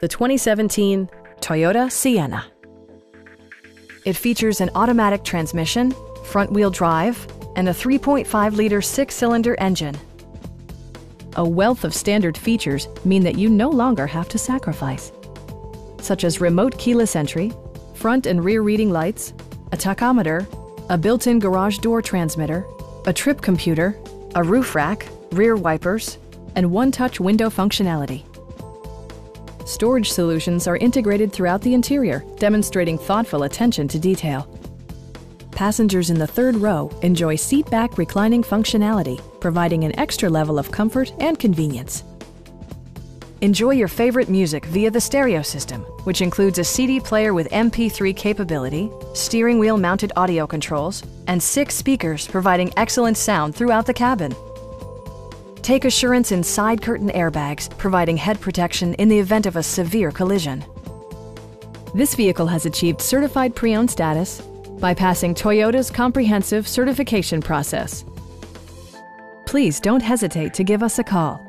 the 2017 Toyota Sienna. It features an automatic transmission, front-wheel drive, and a 3.5-liter six-cylinder engine. A wealth of standard features mean that you no longer have to sacrifice, such as remote keyless entry, front and rear reading lights, a tachometer, a built-in garage door transmitter, a trip computer, a roof rack, rear wipers, and one-touch window functionality. Storage solutions are integrated throughout the interior, demonstrating thoughtful attention to detail. Passengers in the third row enjoy seat-back reclining functionality, providing an extra level of comfort and convenience. Enjoy your favorite music via the stereo system, which includes a CD player with MP3 capability, steering wheel-mounted audio controls, and 6 speakers providing excellent sound throughout the cabin. Take assurance in side curtain airbags, providing head protection in the event of a severe collision. This vehicle has achieved certified pre-owned status by passing Toyota's comprehensive certification process. Please don't hesitate to give us a call.